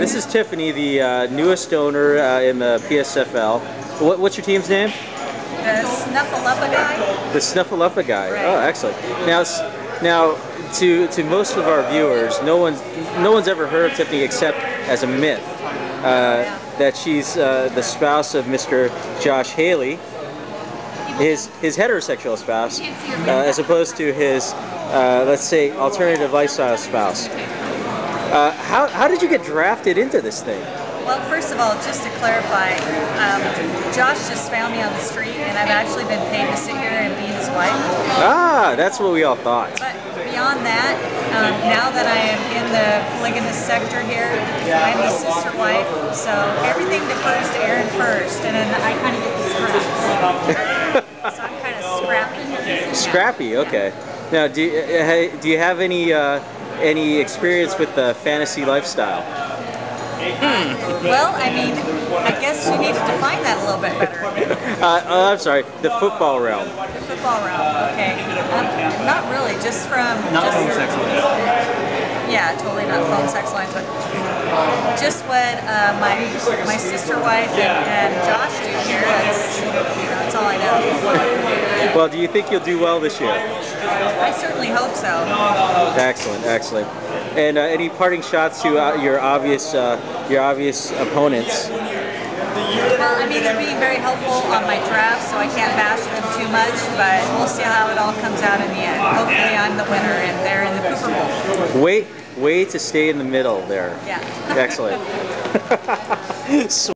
This is Tiffany, the newest owner in the PSFL. What's your team's name? The Snuffleupagus. The Snuffleupagus. Right. Oh, excellent. Now, to most of our viewers, no one's ever heard of Tiffany except as a myth that she's the spouse of Mr. Josh Haley, his heterosexual spouse, as opposed to his let's say alternative lifestyle spouse. How did you get drafted into this thing? Well, first of all, just to clarify, Josh just found me on the street, and I've actually been paid to sit here and be his wife. Ah, that's what we all thought. But beyond that, now that I am in the polygamous sector here, I'm his sister wife, so everything defers to Aaron first, and then I kind of get the scraps. So I'm kind of scrappy. Scrappy, okay. Now, do you have any experience with the fantasy lifestyle? Well, I mean, I guess you need to define that a little bit better. I'm sorry, the football realm. The football realm, okay. Not really, just from... Not phone sex lines. Yeah, totally not phone sex lines, but just what my sister wife and Josh do here, that's all I know. Well, do you think you'll do well this year? I certainly hope so. Excellent, excellent. And any parting shots to your obvious opponents? Well, I mean, they're being very helpful on my draft, so I can't bash them too much, but we'll see how it all comes out in the end. Hopefully I'm the winner and they're in the Pooper Bowl. Way to stay in the middle there. Yeah. Excellent.